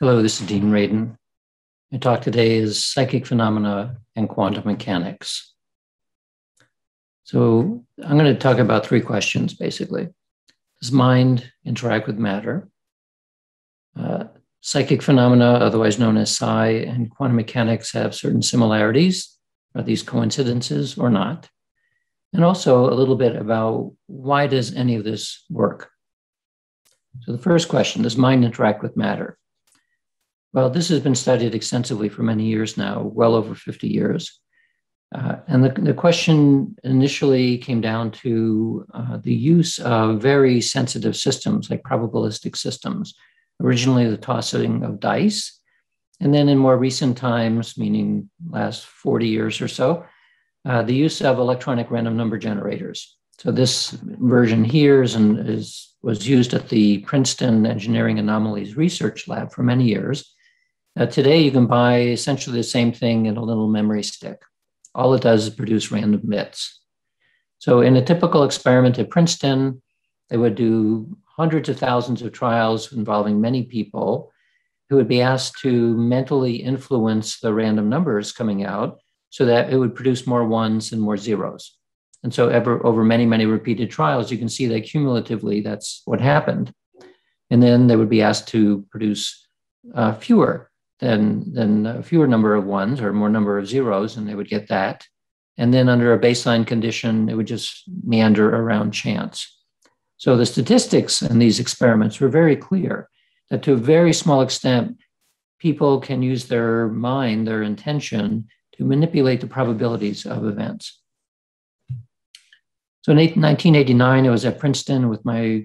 Hello, this is Dean Radin. My talk today is Psychic Phenomena and Quantum Mechanics. So I'm going to talk about three questions, basically. Does mind interact with matter? Psychic phenomena, otherwise known as psi, and quantum mechanics have certain similarities. Are these coincidences or not? And also a little bit about why does any of this work? So the first question, does mind interact with matter? Well, this has been studied extensively for many years now, well over 50 years. And the question initially came down to the use of very sensitive systems, like probabilistic systems, originally the tossing of dice. And then in more recent times, meaning last 40 years or so, the use of electronic random number generators. So this version here was used at the Princeton Engineering Anomalies Research Lab for many years. Today, you can buy essentially the same thing in a little memory stick. All it does is produce random bits. So in a typical experiment at Princeton, they would do hundreds of thousands of trials involving many people who would be asked to mentally influence the random numbers coming out so that it would produce more ones and more zeros. And so over many, many repeated trials, you can see that cumulatively, that's what happened. And then they would be asked to produce fewer number of ones or more number of zeros, and they would get that. And then under a baseline condition, it would just meander around chance. So the statistics in these experiments were very clear that to a very small extent, people can use their mind, their intention, to manipulate the probabilities of events. So in 1989, I was at Princeton with my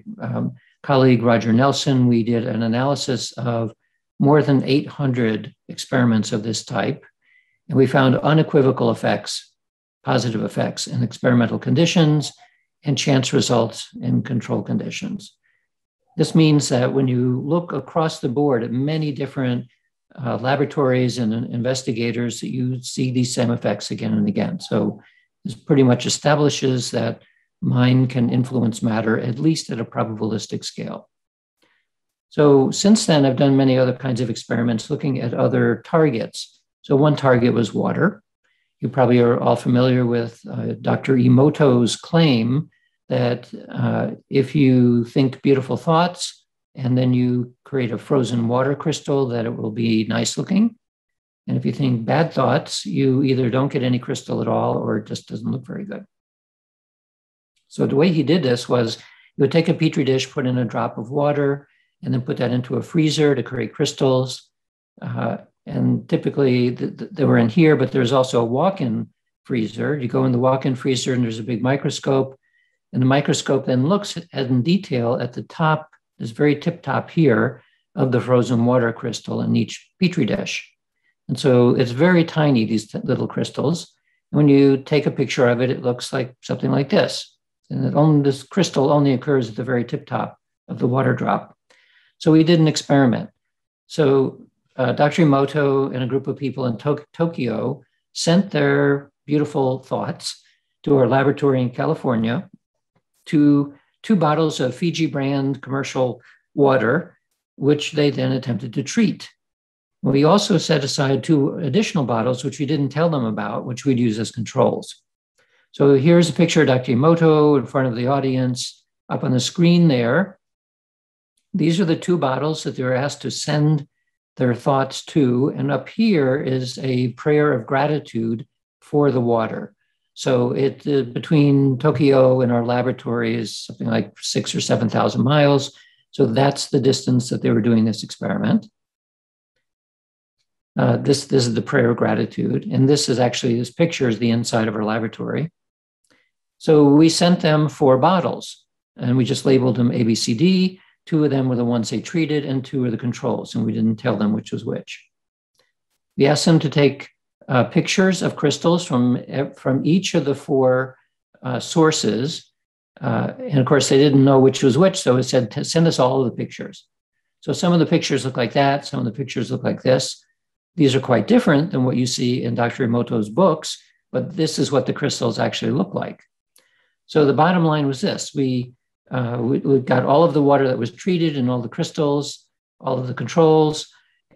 colleague, Roger Nelson. We did an analysis of more than 800 experiments of this type. And we found unequivocal effects, positive effects in experimental conditions and chance results in control conditions. This means that when you look across the board at many different laboratories and investigators, that you see these same effects again and again. So this pretty much establishes that mind can influence matter, at least at a probabilistic scale. So since then, I've done many other kinds of experiments looking at other targets. So one target was water. You probably are all familiar with Dr. Emoto's claim that if you think beautiful thoughts and then you create a frozen water crystal, that it will be nice looking. And if you think bad thoughts, you either don't get any crystal at all, or it just doesn't look very good. So the way he did this was he would take a Petri dish, put in a drop of water, and then put that into a freezer to create crystals. And typically they were in here, but there's also a walk-in freezer. You go in the walk-in freezer and there's a big microscope. And the microscope then looks at in detail at the top, this very tip top here of the frozen water crystal in each Petri dish. And so it's very tiny, these little crystals. And when you take a picture of it, it looks like something like this. And this crystal only occurs at the very tip top of the water drop. So we did an experiment. So Dr. Emoto and a group of people in Tokyo sent their beautiful thoughts to our laboratory in California to 2 bottles of Fiji brand commercial water, which they then attempted to treat. We also set aside 2 additional bottles, which we didn't tell them about, which we'd use as controls. So here's a picture of Dr. Emoto in front of the audience. Up on the screen there, these are the 2 bottles that they were asked to send their thoughts to. And up here is a prayer of gratitude for the water. So it between Tokyo and our laboratory is something like 6,000 or 7,000 miles. So that's the distance that they were doing this experiment. This is the prayer of gratitude. And this is actually, this picture is the inside of our laboratory. So we sent them 4 bottles and we just labeled them A, B, C, D. 2 of them were the ones they treated and 2 are the controls. And we didn't tell them which was which. We asked them to take pictures of crystals from each of the 4 sources. And of course, they didn't know which was which. So it said, send us all of the pictures. So some of the pictures look like that. Some of the pictures look like this. These are quite different than what you see in Dr. Emoto's books, but this is what the crystals actually look like. So the bottom line was this. We got all of the water that was treated and all the crystals, all of the controls,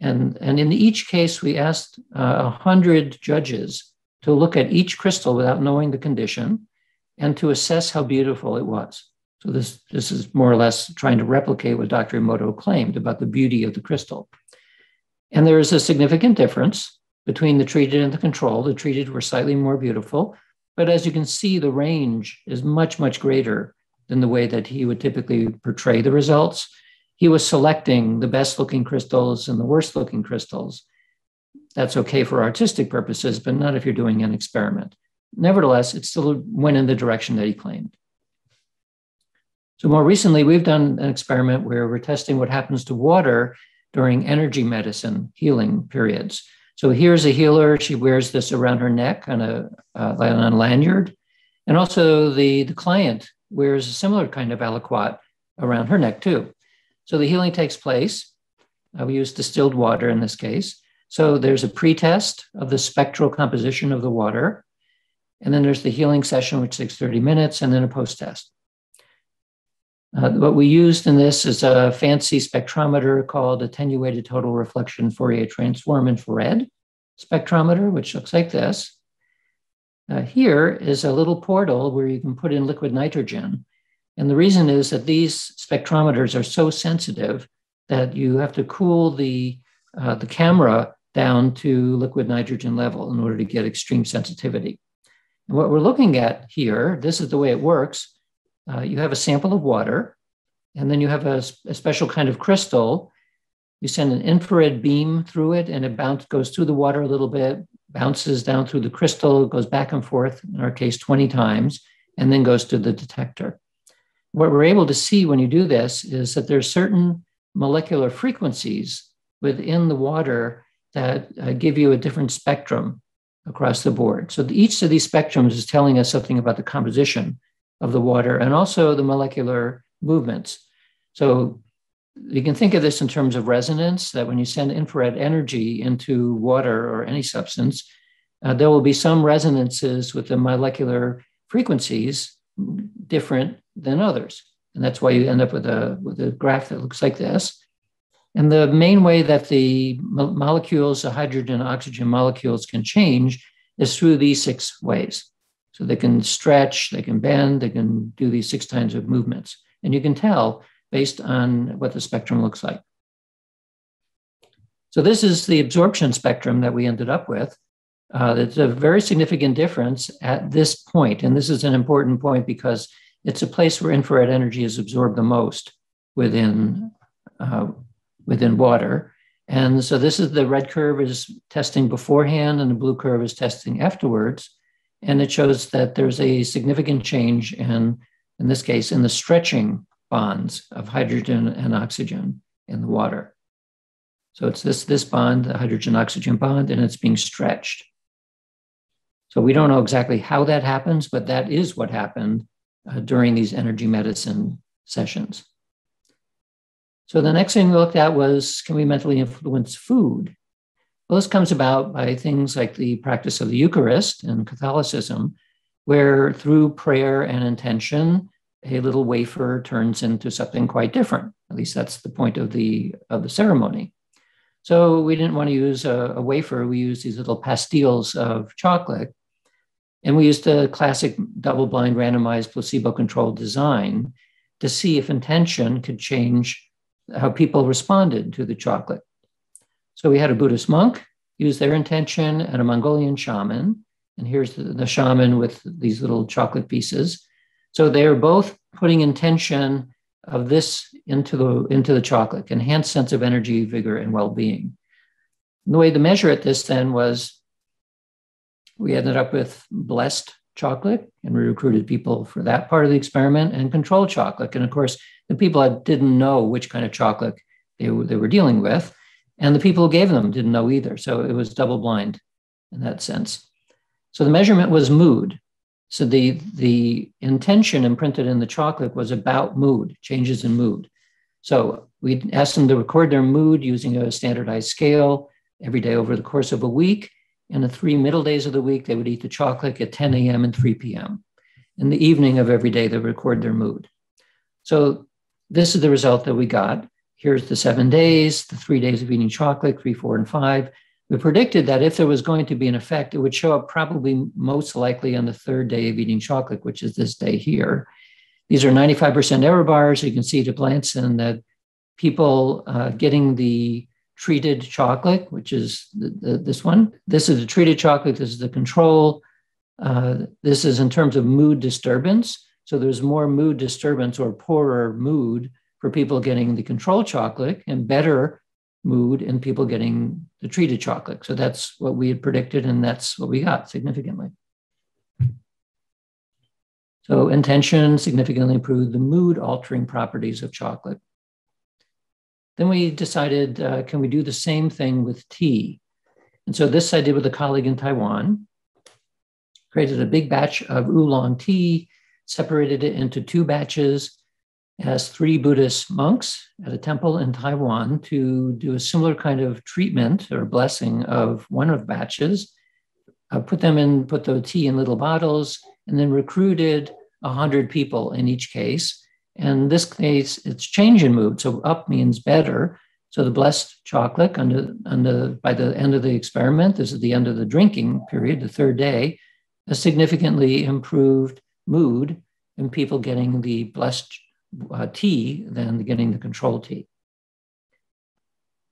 And in each case, we asked 100 judges to look at each crystal without knowing the condition and to assess how beautiful it was. So this is more or less trying to replicate what Dr. Emoto claimed about the beauty of the crystal. And there is a significant difference between the treated and the control. The treated were slightly more beautiful, but as you can see, the range is much, much greater than the way that he would typically portray the results. He was selecting the best looking crystals and the worst looking crystals. That's okay for artistic purposes, but not if you're doing an experiment. Nevertheless, it still went in the direction that he claimed. So more recently, we've done an experiment where we're testing what happens to water during energy medicine healing periods. So here's a healer. She wears this around her neck on a lanyard. And also the client wears a similar kind of aliquot around her neck too. So the healing takes place. We use distilled water in this case. So there's a pretest of the spectral composition of the water. And then there's the healing session, which takes 30 minutes, and then a post-test. What we used in this is a fancy spectrometer called attenuated total reflection Fourier transform infrared spectrometer, which looks like this. Here is a little portal where you can put in liquid nitrogen. And the reason is that these spectrometers are so sensitive that you have to cool the camera down to liquid nitrogen level in order to get extreme sensitivity. And what we're looking at here, this is the way it works. You have a sample of water, and then you have a special kind of crystal. You send an infrared beam through it, and it goes through the water a little bit, bounces down through the crystal, goes back and forth, in our case, 20 times, and then goes to the detector. What we're able to see when you do this is that there are certain molecular frequencies within the water that give you a different spectrum across the board. So each of these spectrums is telling us something about the composition of the water and also the molecular movements. So you can think of this in terms of resonance, that when you send infrared energy into water or any substance, there will be some resonances with the molecular frequencies different than others. And that's why you end up with a graph that looks like this. And the main way that the molecules, the hydrogen, oxygen molecules can change is through these six ways. So they can stretch, they can bend, they can do these six kinds of movements. And you can tell based on what the spectrum looks like. So this is the absorption spectrum that we ended up with. It's a very significant difference at this point. And this is an important point because it's a place where infrared energy is absorbed the most within water. And so this is the red curve is testing beforehand and the blue curve is testing afterwards. And it shows that there's a significant change in this case, in the stretching bonds of hydrogen and oxygen in the water. So it's this bond, the hydrogen-oxygen bond, and it's being stretched. So we don't know exactly how that happens, but that is what happened during these energy medicine sessions. So the next thing we looked at was, can we mentally influence food? Well, this comes about by things like the practice of the Eucharist in Catholicism, where through prayer and intention, a little wafer turns into something quite different. At least that's the point of the ceremony. So we didn't want to use a wafer. We used these little pastilles of chocolate. And we used the classic double-blind randomized placebo-controlled design to see if intention could change how people responded to the chocolate. So we had a Buddhist monk use their intention and a Mongolian shaman. And here's the shaman with these little chocolate pieces. So they're both putting intention of this into the chocolate, enhanced sense of energy, vigor, and well-being. And the way to measure at this then was we ended up with blessed chocolate, and we recruited people for that part of the experiment, and control chocolate. And of course, the people that didn't know which kind of chocolate they were dealing with, and the people who gave them didn't know either. So it was double blind in that sense. So the measurement was mood. So the intention imprinted in the chocolate was about mood, changes in mood. So we asked them to record their mood using a standardized scale every day over the course of a week. And the three middle days of the week, they would eat the chocolate at 10 a.m. and 3 p.m. In the evening of every day, they record their mood. So this is the result that we got. here's the 7 days, the 3 days of eating chocolate, 3, 4, and 5. We predicted that if there was going to be an effect, it would show up probably most likely on the 3rd day of eating chocolate, which is this day here. These are 95% error bars. You can see to Blanson that people getting the treated chocolate, which is this one. This is the treated chocolate. This is the control. This is in terms of mood disturbance. So there's more mood disturbance or poorer mood for people getting the control chocolate and better mood in people getting the treated chocolate. So that's what we had predicted, and that's what we got significantly. So intention significantly improved the mood altering properties of chocolate. Then we decided, can we do the same thing with tea? And so this I did with a colleague in Taiwan, created a big batch of oolong tea, separated it into 2 batches, asked 3 Buddhist monks at a temple in Taiwan to do a similar kind of treatment or blessing of one of batches, put the tea in little bottles, and then recruited 100 people in each case. And in this case, it's change in mood. So up means better. So the blessed chocolate by the end of the experiment, this is the end of the drinking period, the 3rd day, a significantly improved mood in people getting the blessed tea than getting the control tea.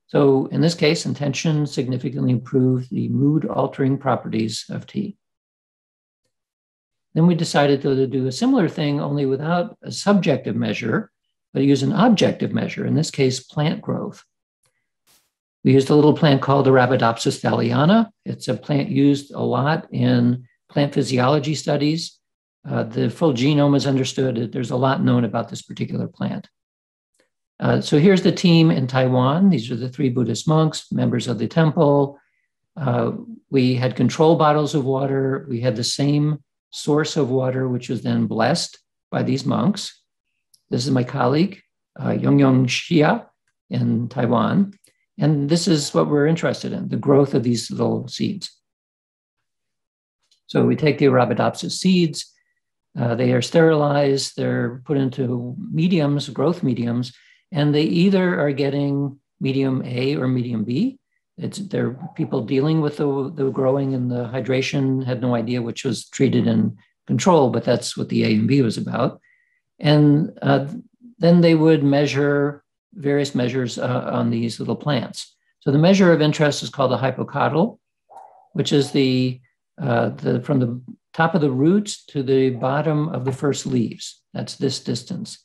So in this case, intention significantly improved the mood-altering properties of tea. Then we decided to do a similar thing, only without a subjective measure, but use an objective measure, in this case, plant growth. We used a little plant called Arabidopsis thaliana. It's a plant used a lot in plant physiology studies. The full genome is understood. There's a lot known about this particular plant. So here's the team in Taiwan. These are the 3 Buddhist monks, members of the temple. We had control bottles of water. We had the same source of water, which was then blessed by these monks. This is my colleague, Yong Yong Shia in Taiwan. And this is what we're interested in, the growth of these little seeds. So we take the Arabidopsis seeds. They are sterilized, they're put into mediums, growth mediums, and they either are getting medium A or medium B. They're people dealing with the growing and the hydration, had no idea which was treated in control, but that's what the A and B was about. And then they would measure various measures on these little plants. So the measure of interest is called a hypocotyl, which is from the top of the roots to the bottom of the first leaves. That's this distance.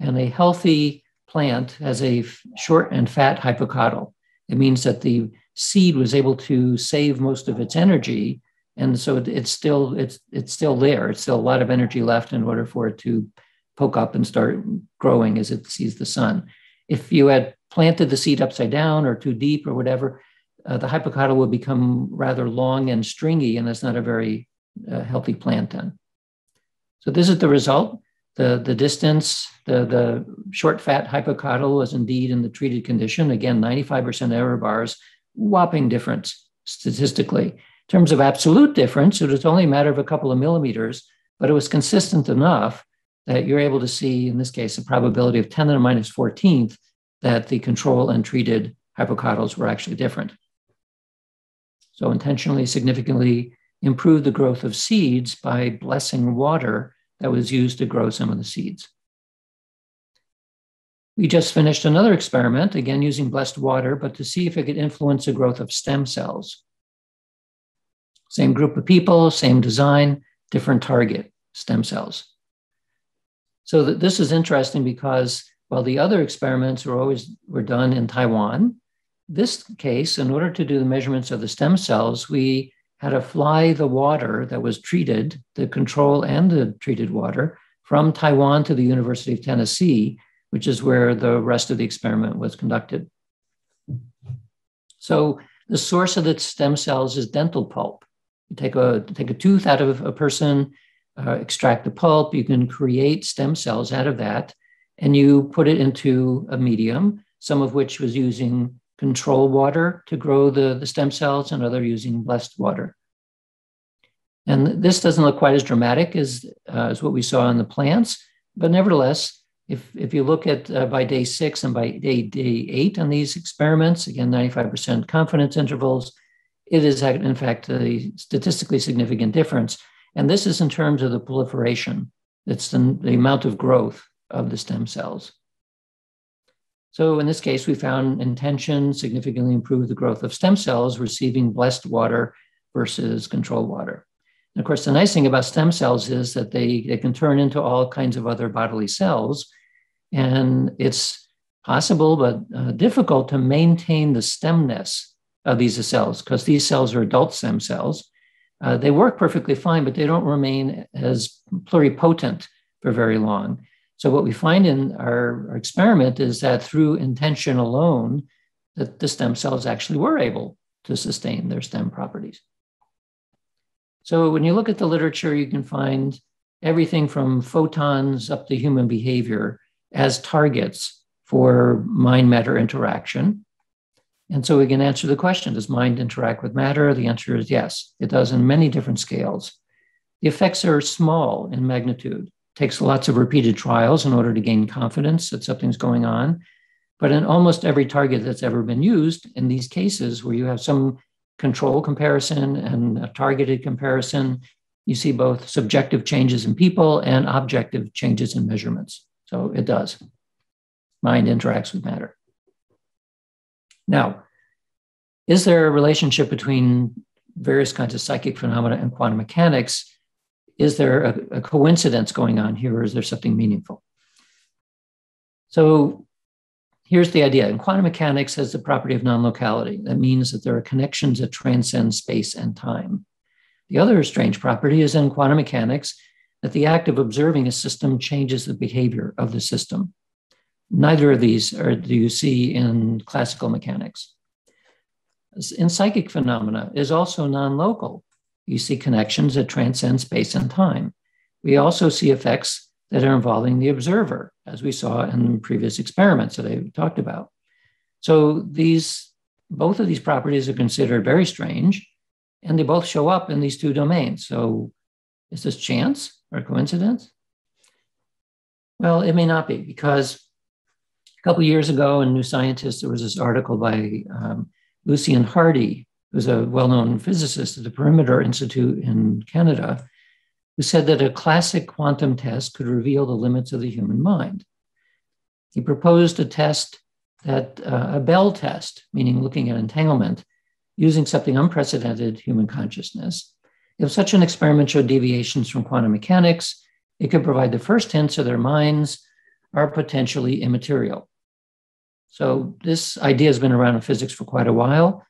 And a healthy plant has a short and fat hypocotyl. It means that the seed was able to save most of its energy. And so it's still there. It's still a lot of energy left in order for it to poke up and start growing as it sees the sun. If you had planted the seed upside down or too deep or whatever, the hypocotyl would become rather long and stringy, and that's not a very healthy plant then. So this is the result. The distance, the short fat hypocotyl was indeed in the treated condition. Again, 95% error bars, whopping difference statistically. In terms of absolute difference, it was only a matter of a couple of millimeters, but it was consistent enough that you're able to see, in this case, a probability of 10 to the minus 14th that the control and treated hypocotyls were actually different. So intentionally, significantly improve the growth of seeds by blessing water that was used to grow some of the seeds. We just finished another experiment, again, using blessed water, but to see if it could influence the growth of stem cells. Same group of people, same design, different target, stem cells. So this is interesting because while the other experiments were done in Taiwan, this case, in order to do the measurements of the stem cells, we had to fly the water that was treated, the control and the treated water, from Taiwan to the University of Tennessee, which is where the rest of the experiment was conducted. So the source of the stem cells is dental pulp. You take a tooth out of a person, extract the pulp, you can create stem cells out of that, and you put it into a medium, some of which was using control water to grow the stem cells, and other using blessed water. And this doesn't look quite as dramatic as what we saw in the plants, but nevertheless, If you look at by day 6 and by day 8 on these experiments, again, 95% confidence intervals, it is in fact a statistically significant difference. And this is in terms of the proliferation. It's the amount of growth of the stem cells. So in this case, we found intention significantly improved the growth of stem cells receiving blessed water versus control water. And of course, the nice thing about stem cells is that they can turn into all kinds of other bodily cells. And it's possible, but difficult to maintain the stemness of these cells, because these cells are adult stem cells. They work perfectly fine, but they don't remain as pluripotent for very long. So what we find in our experiment is that through intention alone, that the stem cells actually were able to sustain their stem properties. So when you look at the literature, you can find everything from photons up to human behavior as targets for mind-matter interaction. And so we can answer the question, does mind interact with matter? The answer is yes. It does in many different scales. The effects are small in magnitude. It takes lots of repeated trials in order to gain confidence that something's going on. But in almost every target that's ever been used, in these cases where you have some control comparison and a targeted comparison, you see both subjective changes in people and objective changes in measurements. So it does. Mind interacts with matter. Now, is there a relationship between various kinds of psychic phenomena and quantum mechanics? Is there a coincidence going on here, or is there something meaningful? So here's the idea. And quantum mechanics has the property of non-locality. That means that there are connections that transcend space and time. The other strange property is in quantum mechanics that the act of observing a system changes the behavior of the system. Neither of these do you see in classical mechanics. In psychic phenomena is also non-local. You see connections that transcend space and time. We also see effects that are involving the observer, as we saw in previous experiments that I talked about. So both of these properties are considered very strange, and they both show up in these two domains. So is this chance or coincidence? Well, it may not be, because a couple of years ago in New Scientist, there was this article by Lucien Hardy, who's a well-known physicist at the Perimeter Institute in Canada, who said that a classic quantum test could reveal the limits of the human mind. He proposed a test that, a Bell test, meaning looking at entanglement, using something unprecedented, human consciousness. If such an experiment showed deviations from quantum mechanics, it could provide the first hints of their minds are potentially immaterial. So this idea has been around in physics for quite a while.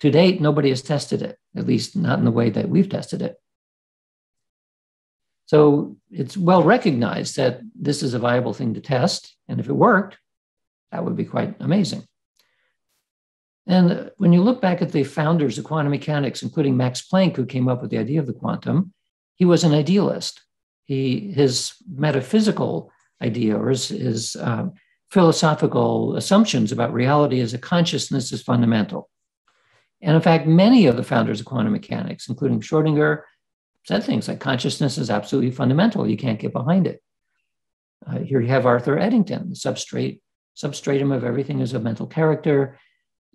To date, nobody has tested it, at least not in the way that we've tested it. So it's well recognized that this is a viable thing to test. And if it worked, that would be quite amazing. And when you look back at the founders of quantum mechanics, including Max Planck, who came up with the idea of the quantum, he was an idealist. His metaphysical idea, or his philosophical assumptions about reality as a consciousness, is fundamental. And in fact, many of the founders of quantum mechanics, including Schrodinger, said things like consciousness is absolutely fundamental. You can't get behind it. Here you have Arthur Eddington, the substratum of everything is of mental character.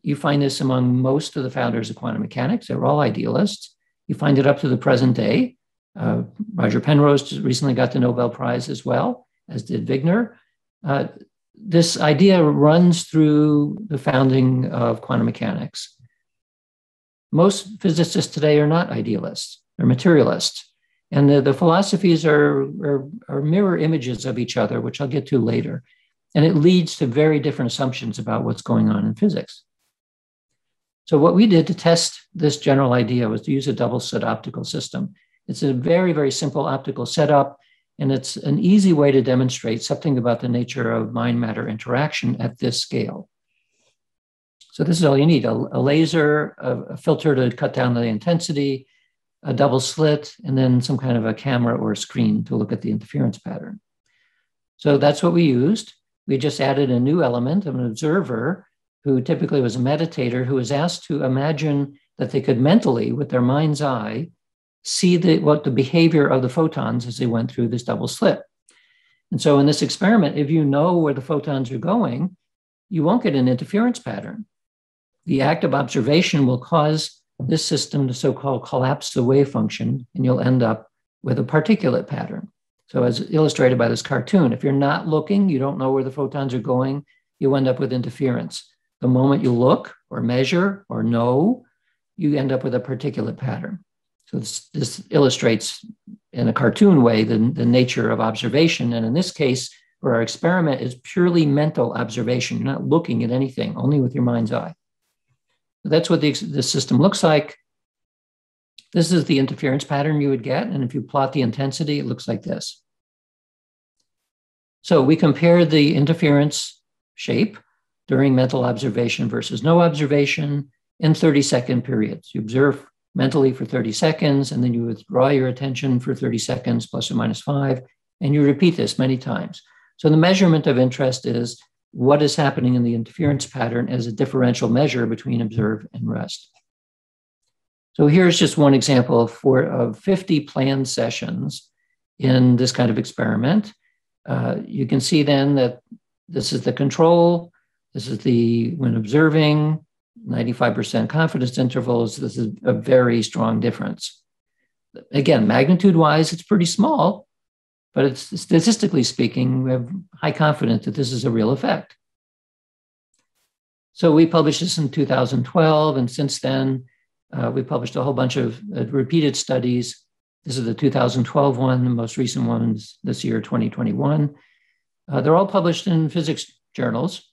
You find this among most of the founders of quantum mechanics. They're all idealists. You find it up to the present day. Roger Penrose recently got the Nobel Prize as well, as did Wigner. This idea runs through the founding of quantum mechanics. Most physicists today are not idealists, they're materialists. And the philosophies are mirror images of each other, which I'll get to later. And it leads to very different assumptions about what's going on in physics. So what we did to test this general idea was to use a double slit optical system. It's a very, very simple optical setup. And it's an easy way to demonstrate something about the nature of mind-matter interaction at this scale. So this is all you need, a laser, a filter to cut down the intensity, a double slit, and then some kind of a camera or a screen to look at the interference pattern. So that's what we used. We just added a new element of an observer who typically was a meditator, who was asked to imagine that they could mentally, with their mind's eye, see what the behavior of the photons as they went through this double slit. And so in this experiment, if you know where the photons are going, you won't get an interference pattern. The act of observation will cause this system to so-called collapse the wave function, and you'll end up with a particulate pattern. So as illustrated by this cartoon, if you're not looking, you don't know where the photons are going, you end up with interference. The moment you look or measure or know, you end up with a particulate pattern. So this illustrates in a cartoon way the nature of observation. And in this case, for our experiment, is purely mental observation. You're not looking at anything, only with your mind's eye. So that's what the system looks like. This is the interference pattern you would get. And if you plot the intensity, it looks like this. So we compare the interference shape during mental observation versus no observation in 30-second periods. You observe mentally for 30 seconds, and then you withdraw your attention for 30 seconds, ±5, and you repeat this many times. So the measurement of interest is what is happening in the interference pattern as a differential measure between observe and rest. So here's just one example of 50 planned sessions in this kind of experiment. You can see then that this is the control, this is when observing, 95% confidence intervals, this is a very strong difference. Again, magnitude-wise, it's pretty small, but it's, statistically speaking, we have high confidence that this is a real effect. So we published this in 2012, and since then, we published a whole bunch of repeated studies. This is the 2012 one, the most recent one is this year, 2021. They're all published in physics journals.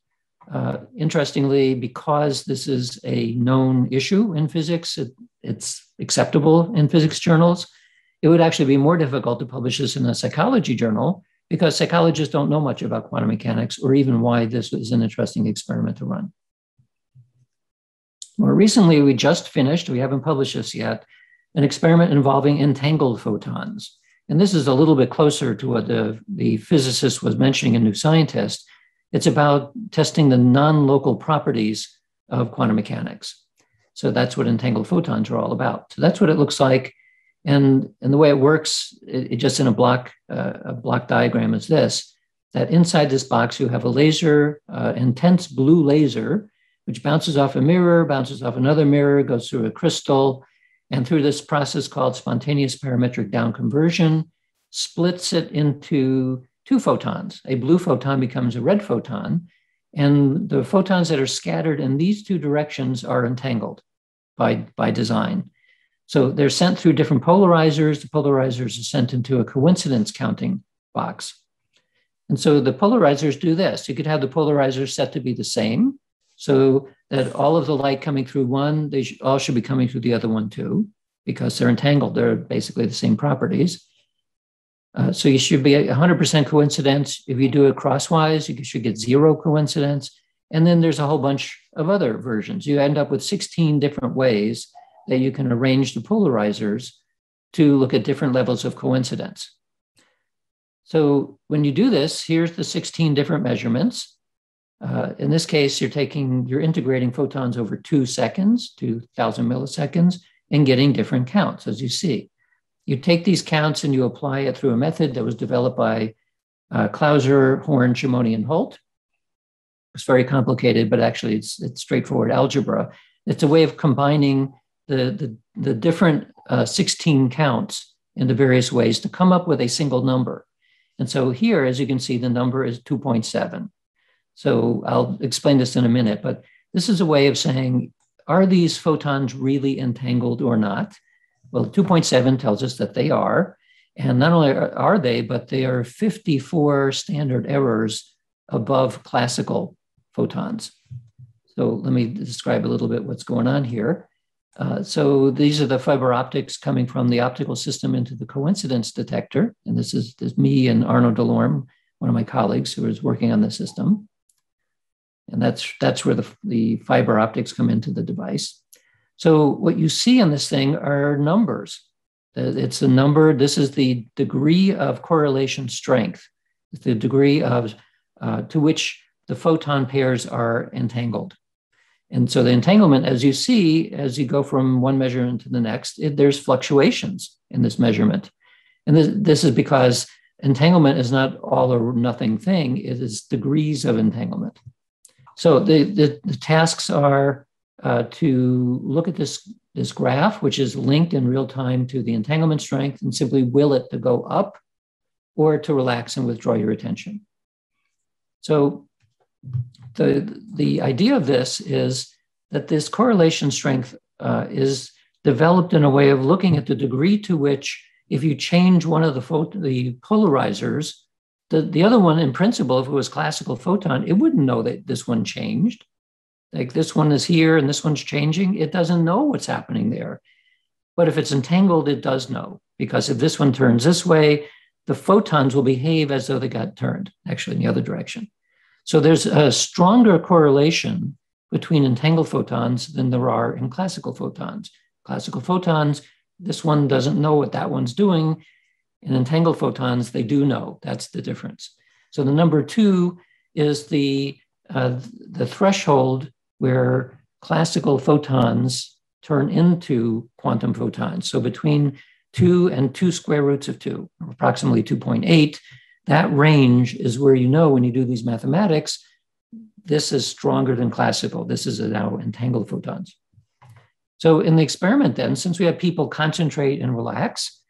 Interestingly, because this is a known issue in physics, it's acceptable in physics journals. It would actually be more difficult to publish this in a psychology journal because psychologists don't know much about quantum mechanics or even why this is an interesting experiment to run. More recently, we just finished, we haven't published this yet, an experiment involving entangled photons. And this is a little bit closer to what the physicist was mentioning in New Scientist. It's about testing the non-local properties of quantum mechanics. So that's what entangled photons are all about. So that's what it looks like. And the way it works, it just in a block diagram is this, that inside this box, you have a laser, intense blue laser, which bounces off a mirror, bounces off another mirror, goes through a crystal, and through this process called spontaneous parametric down conversion, splits it into two photons. A blue photon becomes a red photon, and the photons that are scattered in these two directions are entangled by design. So they're sent through different polarizers. The polarizers are sent into a coincidence counting box. And so the polarizers do this. You could have the polarizers set to be the same so that all of the light coming through one, they all should be coming through the other one too, because they're entangled. They're basically the same properties. So you should be 100% coincidence. If you do it crosswise, you should get 0 coincidence. And then there's a whole bunch of other versions. You end up with 16 different ways that you can arrange the polarizers to look at different levels of coincidence. So when you do this, here's the 16 different measurements. In this case, you're integrating photons over 2 seconds, 2,000 milliseconds, and getting different counts, as you see. You take these counts and you apply it through a method that was developed by Clauser, Horne, Shimony, and Holt. It's very complicated, but actually it's straightforward algebra. It's a way of combining the different 16 counts in the various ways to come up with a single number. And so here, as you can see, the number is 2.7. So I'll explain this in a minute, but this is a way of saying, are these photons really entangled or not? Well, 2.7 tells us that they are, and not only are they, but they are 54 standard errors above classical photons. So let me describe a little bit what's going on here. So these are the fiber optics coming from the optical system into the coincidence detector, and this is me and Arno DeLorme, one of my colleagues who is working on the system, and that's where the fiber optics come into the device. So what you see in this thing are numbers. It's a number. This is the degree of correlation strength, the degree of to which the photon pairs are entangled. And so the entanglement, as you see, as you go from one measurement to the next, there's fluctuations in this measurement. And this is because entanglement is not all or nothing thing. It is degrees of entanglement. So the tasks are to look at this graph, which is linked in real time to the entanglement strength, and simply will it to go up or to relax and withdraw your attention. So the idea of this is that this correlation strength is developed in a way of looking at the degree to which, if you change one of the polarizers, the other one, in principle, if it was classical photon, it wouldn't know that this one changed. Like this one is here and this one's changing. It doesn't know what's happening there. But if it's entangled, it does know, because if this one turns this way, the photons will behave as though they got turned, actually, in the other direction. So there's a stronger correlation between entangled photons than there are in classical photons. Classical photons, this one doesn't know what that one's doing. In entangled photons, they do know. That's the difference. So the number two is the threshold where classical photons turn into quantum photons. So between 2 and 2 square roots of 2, approximately 2.8, that range is where you know when you do these mathematics, this is stronger than classical. This is now entangled photons. So in the experiment then, since we have people concentrate and relax,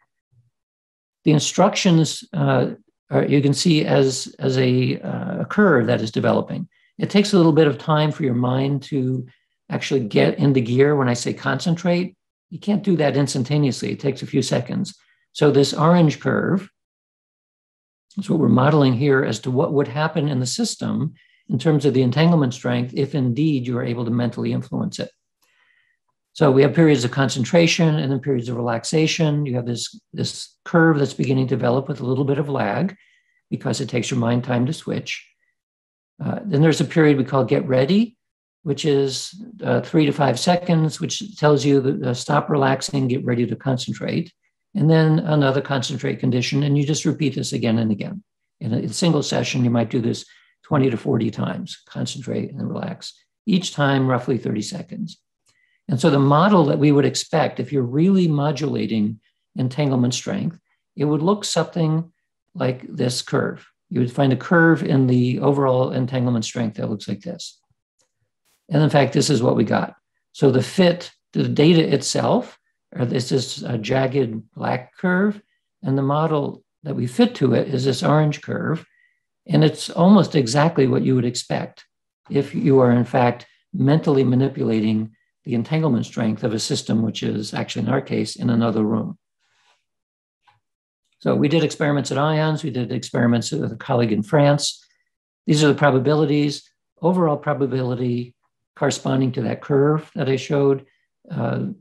the instructions are, you can see as a curve that is developing. It takes a little bit of time for your mind to actually get into gear. When I say concentrate, you can't do that instantaneously. It takes a few seconds. So this orange curve is what we're modeling here as to what would happen in the system in terms of the entanglement strength, if indeed you are able to mentally influence it. So we have periods of concentration and then periods of relaxation. You have this curve that's beginning to develop with a little bit of lag because it takes your mind time to switch. Then there's a period we call get ready, which is 3 to 5 seconds, which tells you that, stop relaxing, get ready to concentrate, and then another concentrate condition. And you just repeat this again and again. In a single session, you might do this 20 to 40 times, concentrate and relax, each time roughly 30 seconds. And so the model that we would expect, if you're really modulating entanglement strength, it would look something like this curve. You would find a curve in the overall entanglement strength that looks like this. And in fact, this is what we got. So the fit to the data itself, or this is a jagged black curve, and the model that we fit to it is this orange curve. And it's almost exactly what you would expect if you are, in fact, mentally manipulating the entanglement strength of a system, which is actually, in our case, in another room. So we did experiments at IONS. We did experiments with a colleague in France. These are the probabilities, overall probability, corresponding to that curve that I showed,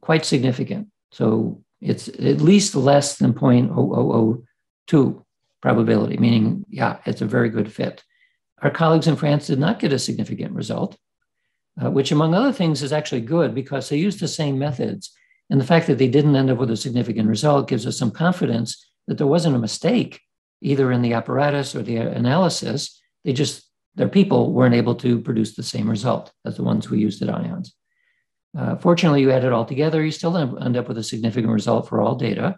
quite significant. So it's at least less than 0.0002 probability, meaning, yeah, it's a very good fit. Our colleagues in France did not get a significant result, which among other things is actually good because they used the same methods. And the fact that they didn't end up with a significant result gives us some confidence that there wasn't a mistake either in the apparatus or the analysis. They just, their people weren't able to produce the same result as the ones we used at IONS. Fortunately, you add it all together, you still end up with a significant result for all data.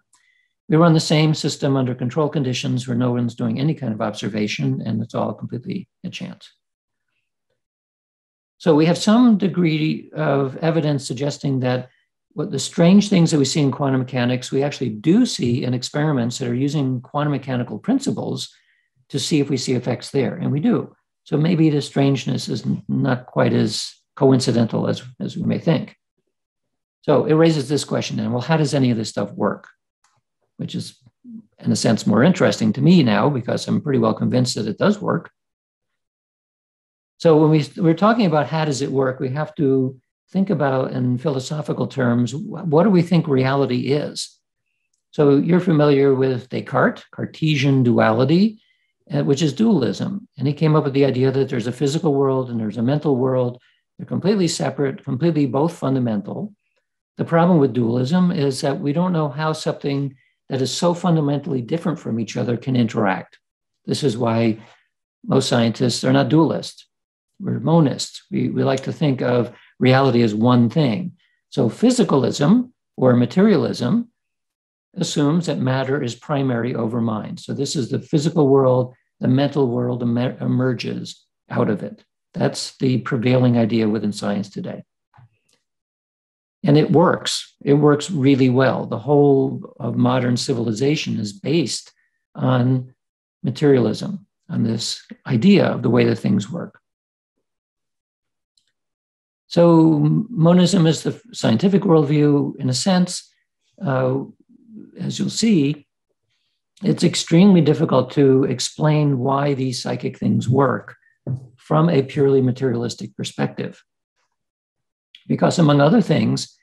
We run the same system under control conditions where no one's doing any kind of observation, and it's all completely a chance. So we have some degree of evidence suggesting that what the strange things that we see in quantum mechanics, we actually do see in experiments that are using quantum mechanical principles to see if we see effects there, and we do. So maybe the strangeness is not quite as coincidental as we may think. So it raises this question then, well, how does any of this stuff work? Which is, in a sense, more interesting to me now because I'm pretty well convinced that it does work. So when we're talking about how does it work, we have to think about, in philosophical terms, what do we think reality is? So you're familiar with Descartes, Cartesian duality, which is dualism. And he came up with the idea that there's a physical world and there's a mental world. They're completely separate, completely both fundamental. The problem with dualism is that we don't know how something that is so fundamentally different from each other can interact. This is why most scientists are not dualists. We're monists. We like to think of reality as one thing. So physicalism or materialism assumes that matter is primary over mind. So this is the physical world, the mental world emerges out of it. That's the prevailing idea within science today. And it works really well. The whole of modern civilization is based on materialism, on this idea of the way that things work. So monism is the scientific worldview. In a sense, as you'll see, it's extremely difficult to explain why these psychic things work from a purely materialistic perspective. Because among other things,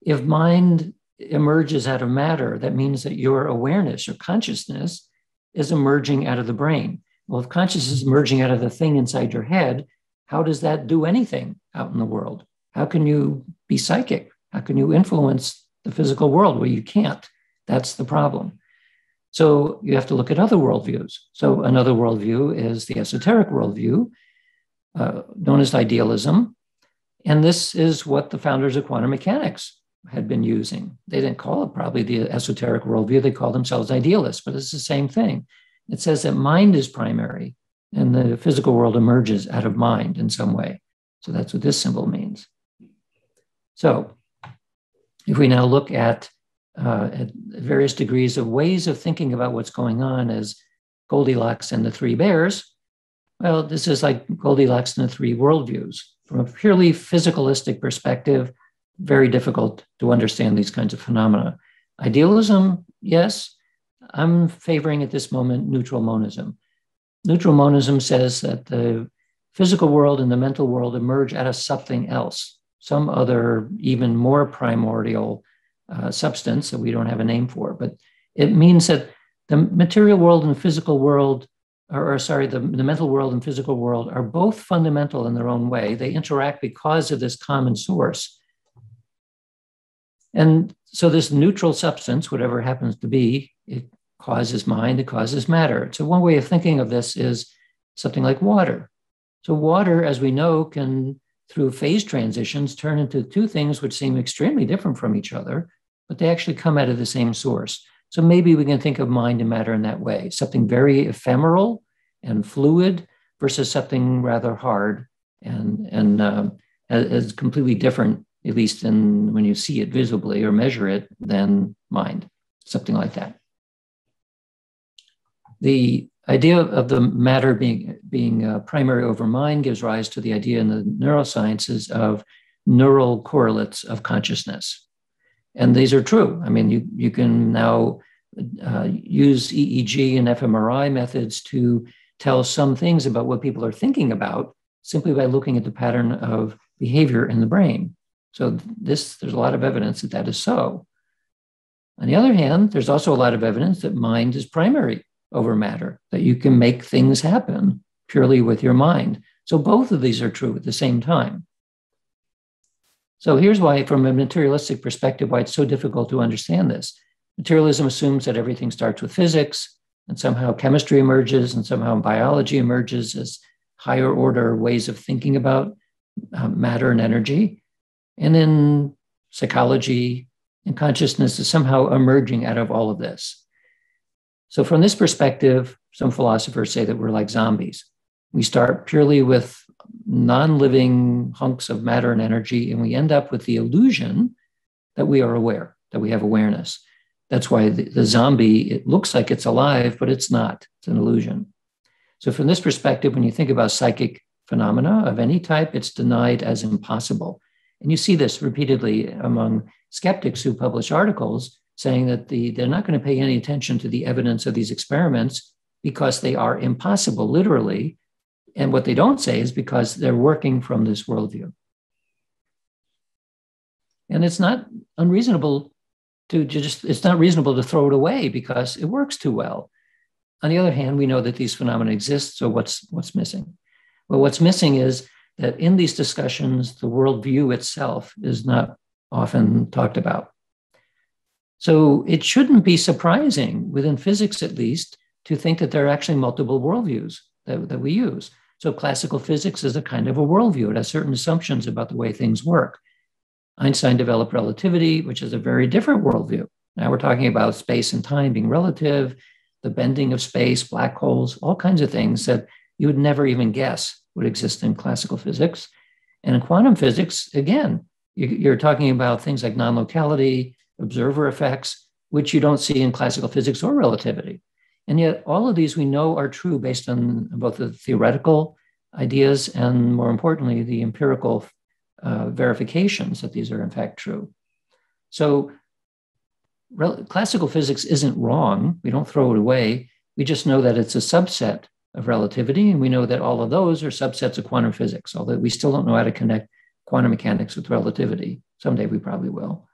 if mind emerges out of matter, that means that your awareness or consciousness is emerging out of the brain. Well, if consciousness is emerging out of the thing inside your head, how does that do anything out in the world? How can you be psychic? How can you influence the physical world? Well, you can't. That's the problem. So you have to look at other worldviews. So another worldview is the esoteric worldview, known as idealism. And this is what the founders of quantum mechanics had been using. They didn't call it probably the esoteric worldview. They called themselves idealists, but it's the same thing. It says that mind is primary and the physical world emerges out of mind in some way. So that's what this symbol means. So if we now look at various degrees of ways of thinking about what's going on as Goldilocks and the Three Bears, well, this is like Goldilocks and the Three Worldviews. From a purely physicalistic perspective, very difficult to understand these kinds of phenomena. Idealism, yes. I'm favoring at this moment neutral monism. Neutral monism says that the physical world and the mental world emerge out of something else, some other even more primordial substance that we don't have a name for. But it means that the material world and the physical world the mental world and physical world are both fundamental in their own way. They interact because of this common source. And so this neutral substance, whatever it happens to be, it causes mind, it causes matter. So one way of thinking of this is something like water. So water, as we know, can, through phase transitions, turn into two things which seem extremely different from each other, but they actually come out of the same source. So maybe we can think of mind and matter in that way, something very ephemeral and fluid versus something rather hard and completely different, at least in when you see it visibly or measure it, than mind, something like that. The idea of the matter being primary over mind gives rise to the idea in the neurosciences of neural correlates of consciousness. And these are true. I mean, you can now use EEG and fMRI methods to tell some things about what people are thinking about simply by looking at the pattern of behavior in the brain. So there's a lot of evidence that that is so. On the other hand, there's also a lot of evidence that mind is primary over matter, that you can make things happen purely with your mind. So both of these are true at the same time. So here's why, from a materialistic perspective, why it's so difficult to understand this. Materialism assumes that everything starts with physics, and somehow chemistry emerges, and somehow biology emerges as higher order ways of thinking about matter and energy. And then psychology and consciousness is somehow emerging out of all of this. So from this perspective, some philosophers say that we're like zombies. We start purely with non-living hunks of matter and energy, and we end up with the illusion that we are aware, that we have awareness. That's why the zombie, it looks like it's alive, but it's not. It's an illusion. So from this perspective, when you think about psychic phenomena of any type, it's denied as impossible. And you see this repeatedly among skeptics who publish articles saying that they're not going to pay any attention to the evidence of these experiments because they are impossible, literally. And what they don't say is because they're working from this worldview. And it's not unreasonable to it's not reasonable to throw it away because it works too well. On the other hand, we know that these phenomena exist, so what's missing? Well, what's missing is that in these discussions, the worldview itself is not often talked about. So it shouldn't be surprising, within physics at least, to think that there are actually multiple worldviews that we use. So classical physics is a kind of a worldview. It has certain assumptions about the way things work. Einstein developed relativity, which is a very different worldview. Now we're talking about space and time being relative, the bending of space, black holes, all kinds of things that you would never even guess would exist in classical physics. And in quantum physics, again, you're talking about things like non-locality, observer effects, which you don't see in classical physics or relativity. And yet all of these we know are true based on both the theoretical ideas and, more importantly, the empirical verifications that these are in fact true. So classical physics isn't wrong. We don't throw it away. We just know that it's a subset of relativity. And we know that all of those are subsets of quantum physics, although we still don't know how to connect quantum mechanics with relativity. Someday we probably will.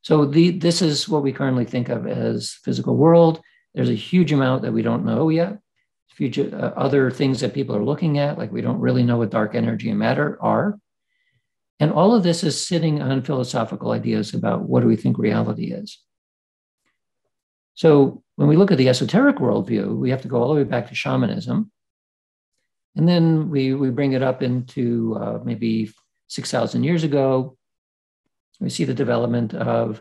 So this is what we currently think of as physical world. There's a huge amount that we don't know yet. Future other things that people are looking at, like we don't really know what dark energy and matter are. And all of this is sitting on philosophical ideas about what do we think reality is. So when we look at the esoteric worldview, we have to go all the way back to shamanism. And then we bring it up into maybe 6,000 years ago. We see the development of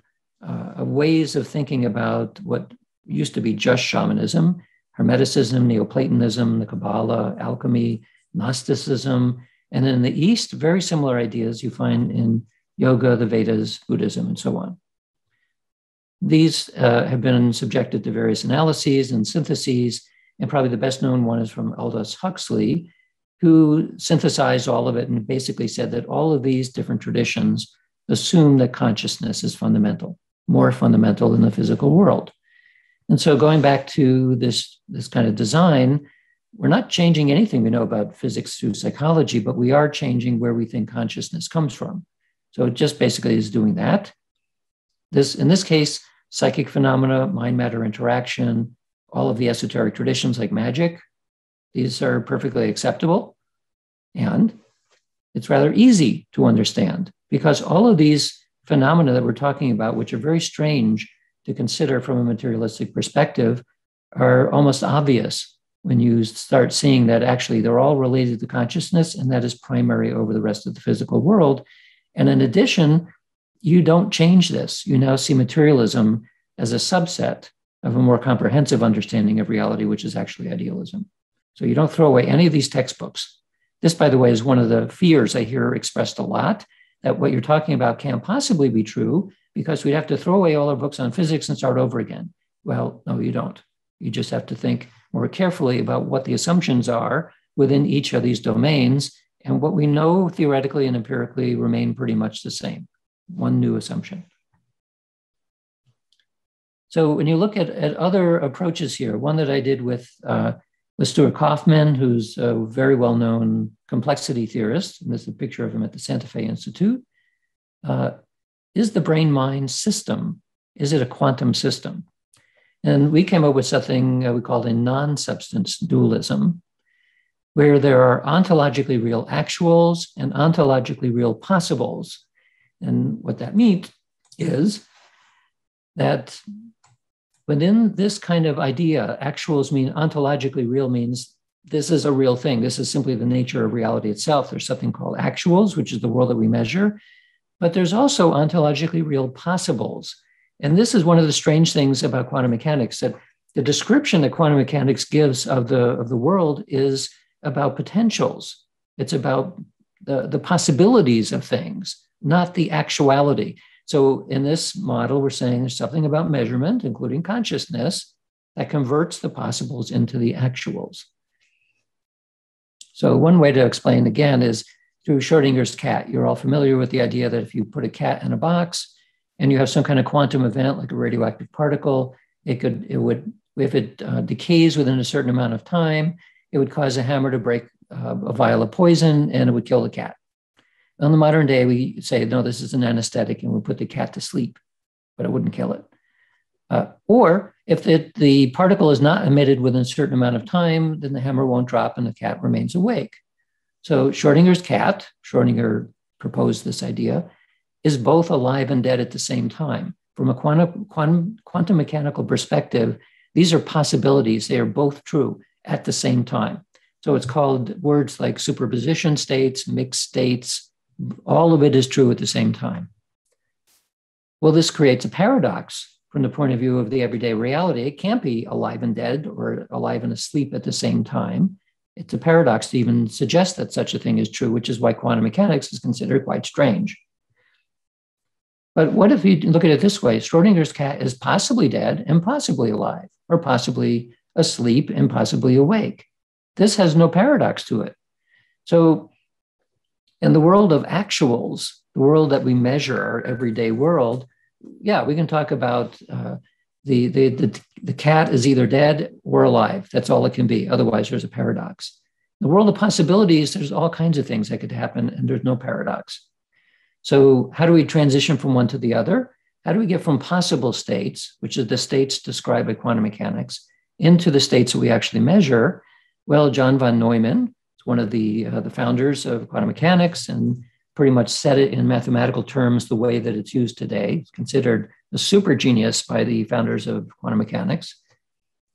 ways of thinking about what used to be just shamanism, Hermeticism, Neoplatonism, the Kabbalah, alchemy, Gnosticism. And then in the East, very similar ideas you find in yoga, the Vedas, Buddhism, and so on. These have been subjected to various analyses and syntheses, and probably the best known one is from Aldous Huxley, who synthesized all of it and basically said that all of these different traditions assume that consciousness is fundamental, more fundamental than the physical world. And so going back to this kind of design, we're not changing anything we know about physics through psychology, but we are changing where we think consciousness comes from. So it just basically is doing that. In this case, psychic phenomena, mind-matter interaction, all of the esoteric traditions like magic, these are perfectly acceptable. And it's rather easy to understand because all of these phenomena that we're talking about, which are very strange to consider from a materialistic perspective, are almost obvious when you start seeing that actually they're all related to consciousness and that is primary over the rest of the physical world. And in addition, you don't change this. You now see materialism as a subset of a more comprehensive understanding of reality, which is actually idealism. So you don't throw away any of these textbooks. This, by the way, is one of the fears I hear expressed a lot, that what you're talking about can't possibly be true because we'd have to throw away all our books on physics and start over again. Well, no, you don't. You just have to think more carefully about what the assumptions are within each of these domains, and what we know theoretically and empirically remain pretty much the same, one new assumption. So when you look at other approaches here, one that I did with Stuart Kaufman, who's a very well-known complexity theorist, and this is a picture of him at the Santa Fe Institute, is the brain-mind system, is it a quantum system? And we came up with something we called a non-substance dualism, where there are ontologically real actuals and ontologically real possibles. And what that means is that within this kind of idea, actuals mean ontologically real means this is a real thing. This is simply the nature of reality itself. There's something called actuals, which is the world that we measure, but there's also ontologically real possibles. And this is one of the strange things about quantum mechanics, that the description that quantum mechanics gives of the world is about potentials. It's about the possibilities of things, not the actuality. So in this model, we're saying there's something about measurement, including consciousness, that converts the possibles into the actuals. So one way to explain again is through Schrodinger's cat. You're all familiar with the idea that if you put a cat in a box, and you have some kind of quantum event like a radioactive particle, if it decays within a certain amount of time, it would cause a hammer to break a vial of poison and it would kill the cat. On the modern day, we say, no, this is an anesthetic and we'll put the cat to sleep, but it wouldn't kill it. Or if the particle is not emitted within a certain amount of time, then the hammer won't drop and the cat remains awake. So Schrodinger's cat, Schrodinger proposed this idea, is both alive and dead at the same time. From a quantum mechanical perspective, these are possibilities. They are both true at the same time. So it's called words like superposition states, mixed states. All of it is true at the same time. Well, this creates a paradox from the point of view of the everyday reality. It can't be alive and dead or alive and asleep at the same time. It's a paradox to even suggest that such a thing is true, which is why quantum mechanics is considered quite strange. But what if you look at it this way? Schrodinger's cat is possibly dead and possibly alive, or possibly asleep and possibly awake. This has no paradox to it. So in the world of actuals, the world that we measure, our everyday world, yeah, we can talk about the cat is either dead or alive. That's all it can be. Otherwise, there's a paradox. The world of possibilities, there's all kinds of things that could happen, and there's no paradox. So how do we transition from one to the other? How do we get from possible states, which are the states described by quantum mechanics, into the states that we actually measure? Well, John von Neumann is one of the founders of quantum mechanics, and pretty much set it in mathematical terms the way that it's used today. It's considered a super genius by the founders of quantum mechanics.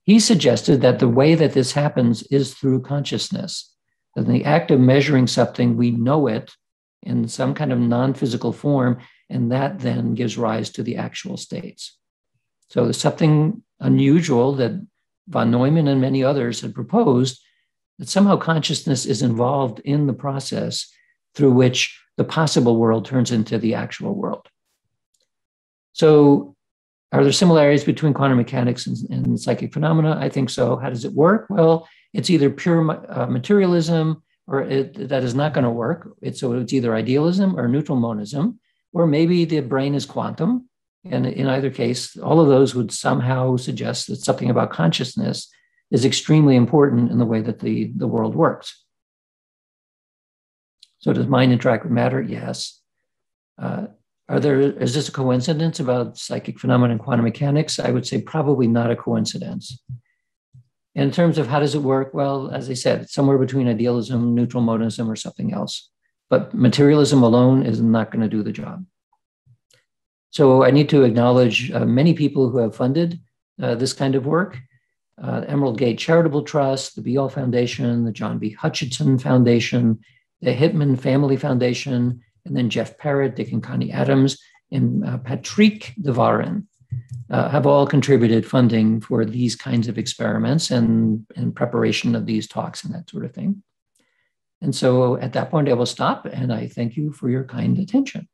He suggested that the way that this happens is through consciousness. That in the act of measuring something, we know it in some kind of non-physical form, and that then gives rise to the actual states. So there's something unusual that von Neumann and many others had proposed, that somehow consciousness is involved in the process through which the possible world turns into the actual world. So are there similarities between quantum mechanics and psychic phenomena? I think so. How does it work? Well, it's either pure materialism, or that is not going to work. So it's either idealism or neutral monism, or maybe the brain is quantum. And in either case, all of those would somehow suggest that something about consciousness is extremely important in the way that the world works. So does mind interact with matter? Yes. Is this a coincidence about psychic phenomena and quantum mechanics? I would say probably not a coincidence. In terms of how does it work? Well, as I said, it's somewhere between idealism, neutral monism, or something else. But materialism alone is not going to do the job. So I need to acknowledge many people who have funded this kind of work. Emerald Gate Charitable Trust, the Beall Foundation, the John B. Hutchinson Foundation, the Hitman Family Foundation, and then Jeff Parrott, Dick and Connie Adams, and Patrick Devarin have all contributed funding for these kinds of experiments and preparation of these talks and that sort of thing. And so at that point, I will stop, and I thank you for your kind attention.